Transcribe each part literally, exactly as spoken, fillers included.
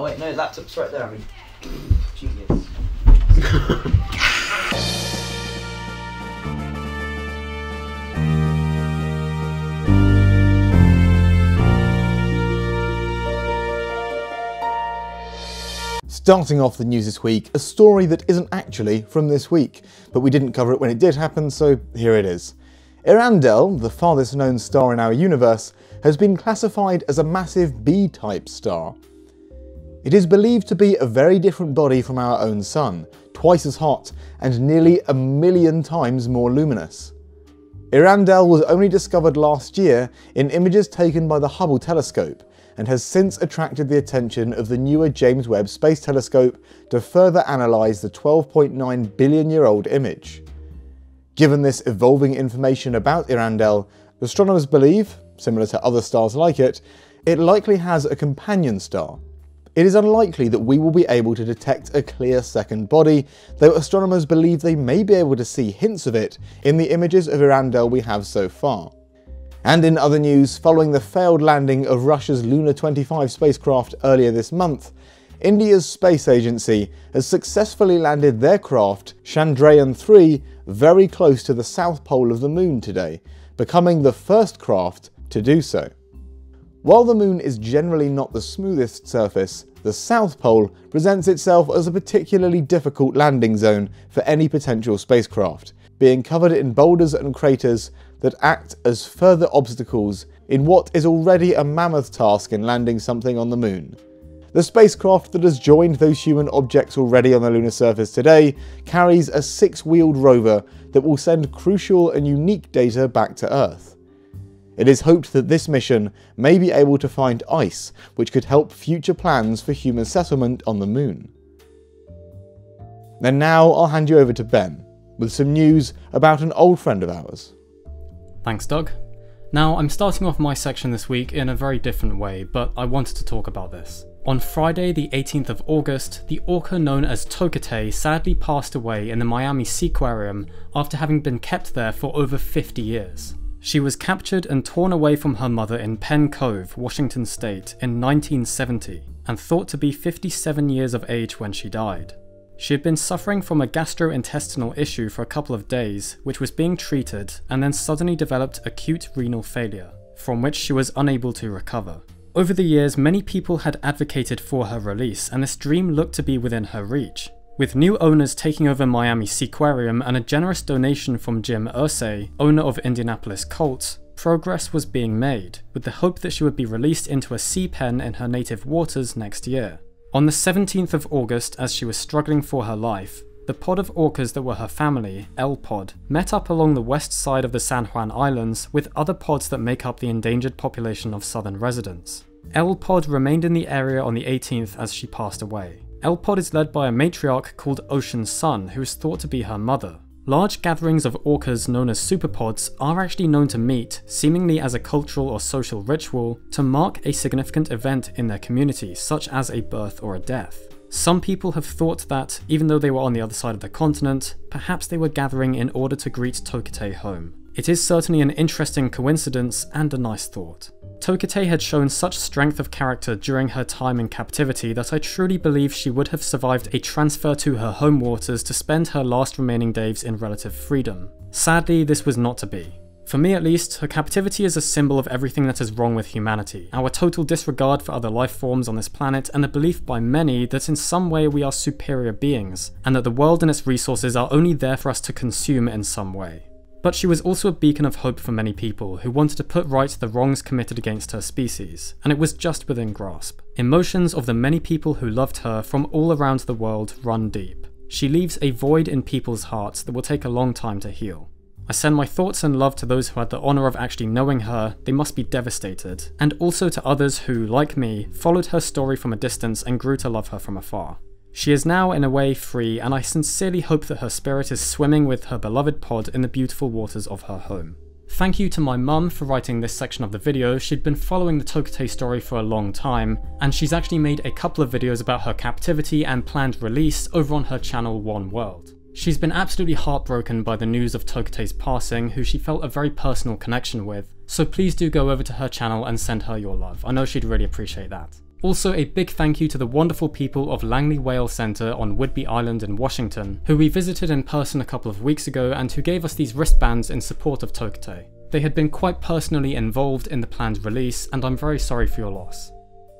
Oh wait, no, laptop's right there. I mean, genius. Starting off the news this week, a story that isn't actually from this week, but we didn't cover it when it did happen, so here it is. Earendel, the farthest known star in our universe, has been classified as a massive B type star. It is believed to be a very different body from our own sun, twice as hot and nearly a million times more luminous. Earendel was only discovered last year in images taken by the Hubble telescope, and has since attracted the attention of the newer James Webb Space Telescope to further analyse the twelve point nine billion year old image. Given this evolving information about Earendel, astronomers believe, similar to other stars like it, it likely has a companion star. It is unlikely that we will be able to detect a clear second body, though astronomers believe they may be able to see hints of it in the images of Earendel we have so far. And in other news, following the failed landing of Russia's Luna twenty-five spacecraft earlier this month, India's space agency has successfully landed their craft, Chandrayaan three, very close to the south pole of the moon today, becoming the first craft to do so. While the moon is generally not the smoothest surface, the south pole presents itself as a particularly difficult landing zone for any potential spacecraft, being covered in boulders and craters that act as further obstacles in what is already a mammoth task in landing something on the moon. The spacecraft that has joined those human objects already on the lunar surface today carries a six-wheeled rover that will send crucial and unique data back to Earth. It is hoped that this mission may be able to find ice, which could help future plans for human settlement on the moon. And now I'll hand you over to Ben, with some news about an old friend of ours. Thanks, Doug. Now, I'm starting off my section this week in a very different way, but I wanted to talk about this. On Friday, the eighteenth of August, the orca known as Tokitae sadly passed away in the Miami Seaquarium after having been kept there for over fifty years. She was captured and torn away from her mother in Penn Cove, Washington state, in nineteen seventy, and thought to be fifty-seven years of age when she died. She had been suffering from a gastrointestinal issue for a couple of days, which was being treated, and then suddenly developed acute renal failure, from which she was unable to recover. Over the years, many people had advocated for her release, and this dream looked to be within her reach. With new owners taking over Miami Seaquarium and a generous donation from Jim Irsay, owner of Indianapolis Colts, progress was being made, with the hope that she would be released into a sea pen in her native waters next year. On the seventeenth of August, as she was struggling for her life, the pod of orcas that were her family, L Pod, met up along the west side of the San Juan Islands with other pods that make up the endangered population of southern residents. L Pod remained in the area on the eighteenth as she passed away. L Pod is led by a matriarch called Ocean Sun, who is thought to be her mother. Large gatherings of orcas known as superpods are actually known to meet, seemingly as a cultural or social ritual, to mark a significant event in their community, such as a birth or a death. Some people have thought that, even though they were on the other side of the continent, perhaps they were gathering in order to greet Tokitae home. It is certainly an interesting coincidence and a nice thought. Tokitae had shown such strength of character during her time in captivity that I truly believe she would have survived a transfer to her home waters to spend her last remaining days in relative freedom. Sadly, this was not to be. For me at least, her captivity is a symbol of everything that is wrong with humanity, our total disregard for other life forms on this planet, and the belief by many that in some way we are superior beings, and that the world and its resources are only there for us to consume in some way. But she was also a beacon of hope for many people who wanted to put right the wrongs committed against her species, and it was just within grasp. Emotions of the many people who loved her from all around the world run deep. She leaves a void in people's hearts that will take a long time to heal. I send my thoughts and love to those who had the honour of actually knowing her, they must be devastated, and also to others who, like me, followed her story from a distance and grew to love her from afar. She is now in a way free, and I sincerely hope that her spirit is swimming with her beloved pod in the beautiful waters of her home. Thank you to my mum for writing this section of the video. She'd been following the Tokitae story for a long time, and she's actually made a couple of videos about her captivity and planned release over on her channel One World. She's been absolutely heartbroken by the news of Tokitae's passing, who she felt a very personal connection with, so please do go over to her channel and send her your love. I know she'd really appreciate that. Also, a big thank you to the wonderful people of Langley Whale Center on Whidbey Island in Washington, who we visited in person a couple of weeks ago and who gave us these wristbands in support of Tokitae. They had been quite personally involved in the planned release, and I'm very sorry for your loss.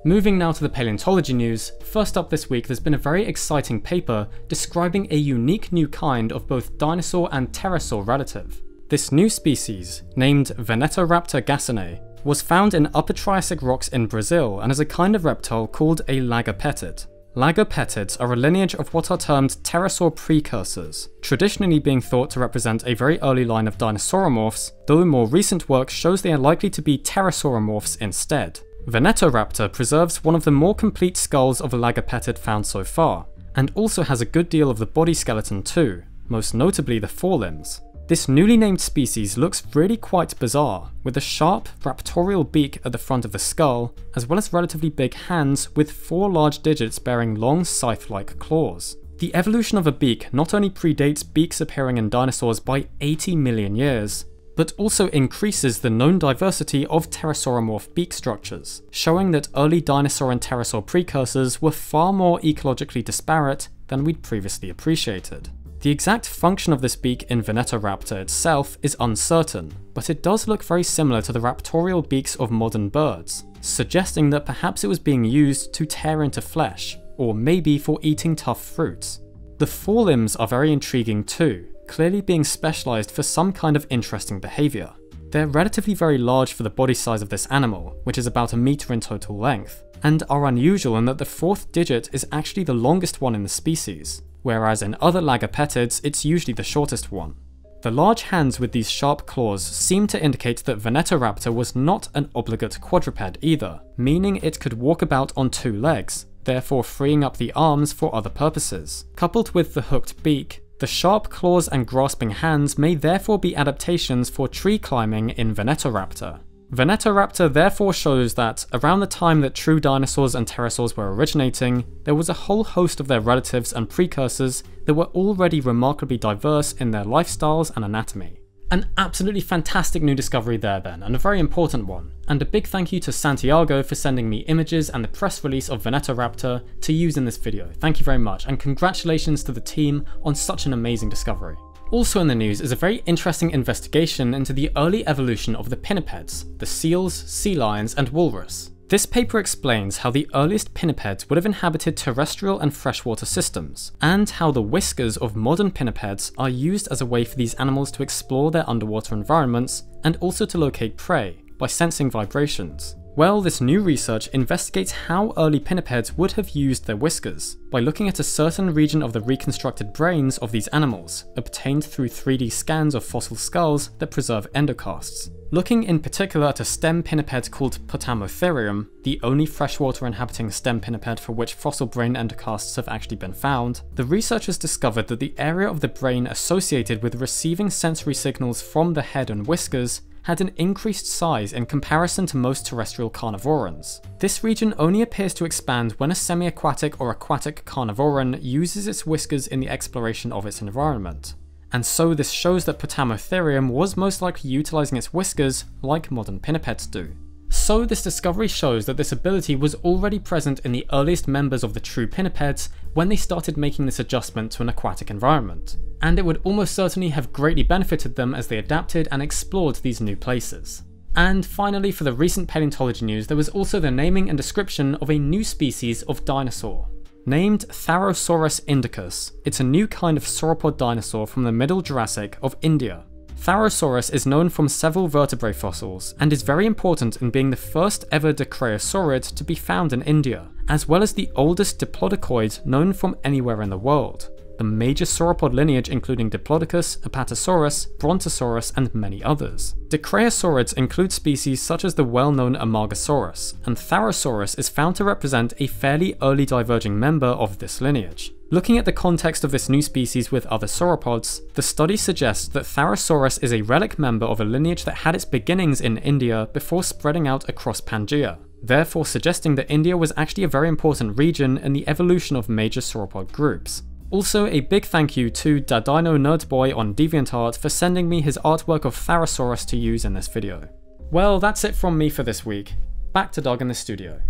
Moving now to the paleontology news, first up this week there's been a very exciting paper describing a unique new kind of both dinosaur and pterosaur relative. This new species, named Venetoraptor gassinae, was found in Upper Triassic rocks in Brazil and is a kind of reptile called a Lagerpetid. Lagerpetids are a lineage of what are termed pterosaur precursors, traditionally being thought to represent a very early line of dinosauromorphs, though more recent work shows they are likely to be pterosauromorphs instead. Venetoraptor preserves one of the more complete skulls of a Lagerpetid found so far, and also has a good deal of the body skeleton too, most notably the forelimbs. This newly named species looks really quite bizarre, with a sharp, raptorial beak at the front of the skull, as well as relatively big hands with four large digits bearing long scythe-like claws. The evolution of a beak not only predates beaks appearing in dinosaurs by eighty million years, but also increases the known diversity of pterosauromorph beak structures, showing that early dinosaur and pterosaur precursors were far more ecologically disparate than we'd previously appreciated. The exact function of this beak in Venetoraptor itself is uncertain, but it does look very similar to the raptorial beaks of modern birds, suggesting that perhaps it was being used to tear into flesh, or maybe for eating tough fruits. The forelimbs are very intriguing too, clearly being specialized for some kind of interesting behavior. They're relatively very large for the body size of this animal, which is about a meter in total length, and are unusual in that the fourth digit is actually the longest one in the species, whereas in other Lagerpetids it's usually the shortest one. The large hands with these sharp claws seem to indicate that Venetoraptor was not an obligate quadruped either, meaning it could walk about on two legs, therefore freeing up the arms for other purposes. Coupled with the hooked beak, the sharp claws and grasping hands may therefore be adaptations for tree climbing in Venetoraptor. Venetoraptor therefore shows that, around the time that true dinosaurs and pterosaurs were originating, there was a whole host of their relatives and precursors that were already remarkably diverse in their lifestyles and anatomy. An absolutely fantastic new discovery there then, and a very important one, and a big thank you to Santiago for sending me images and the press release of Venetoraptor to use in this video. Thank you very much, and congratulations to the team on such an amazing discovery. Also in the news is a very interesting investigation into the early evolution of the pinnipeds, the seals, sea lions, and walrus. This paper explains how the earliest pinnipeds would have inhabited terrestrial and freshwater systems, and how the whiskers of modern pinnipeds are used as a way for these animals to explore their underwater environments and also to locate prey by sensing vibrations. Well, this new research investigates how early pinnipeds would have used their whiskers, by looking at a certain region of the reconstructed brains of these animals, obtained through three D scans of fossil skulls that preserve endocasts. Looking in particular at a stem pinniped called Potamotherium, the only freshwater inhabiting stem pinniped for which fossil brain endocasts have actually been found, the researchers discovered that the area of the brain associated with receiving sensory signals from the head and whiskers had an increased size in comparison to most terrestrial carnivorans. This region only appears to expand when a semi-aquatic or aquatic carnivoran uses its whiskers in the exploration of its environment. And so this shows that Potamotherium was most likely utilizing its whiskers like modern pinnipeds do. So this discovery shows that this ability was already present in the earliest members of the true pinnipeds when they started making this adjustment to an aquatic environment, and it would almost certainly have greatly benefited them as they adapted and explored these new places. And finally, for the recent paleontology news, there was also the naming and description of a new species of dinosaur. Named Tharosaurus indicus, it's a new kind of sauropod dinosaur from the Middle Jurassic of India. Tharosaurus is known from several vertebrae fossils, and is very important in being the first ever dicraeosaurid to be found in India, as well as the oldest diplodocoid known from anywhere in the world. The major sauropod lineage including Diplodocus, Apatosaurus, Brontosaurus, and many others. Dicraeosaurids include species such as the well-known Amargosaurus, and Tharosaurus is found to represent a fairly early diverging member of this lineage. Looking at the context of this new species with other sauropods, the study suggests that Tharosaurus is a relic member of a lineage that had its beginnings in India before spreading out across Pangaea, therefore suggesting that India was actually a very important region in the evolution of major sauropod groups. Also, a big thank you to Dadino Nerdboy on DeviantArt for sending me his artwork of Tharosaurus to use in this video. Well, that's it from me for this week. Back to Doug in the studio.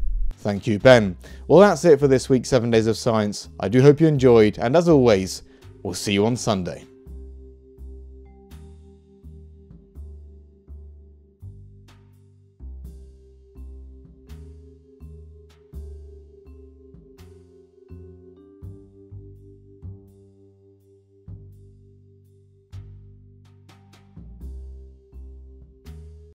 Thank you, Ben. Well, that's it for this week's seven days of Science. I do hope you enjoyed, and as always, we'll see you on Sunday.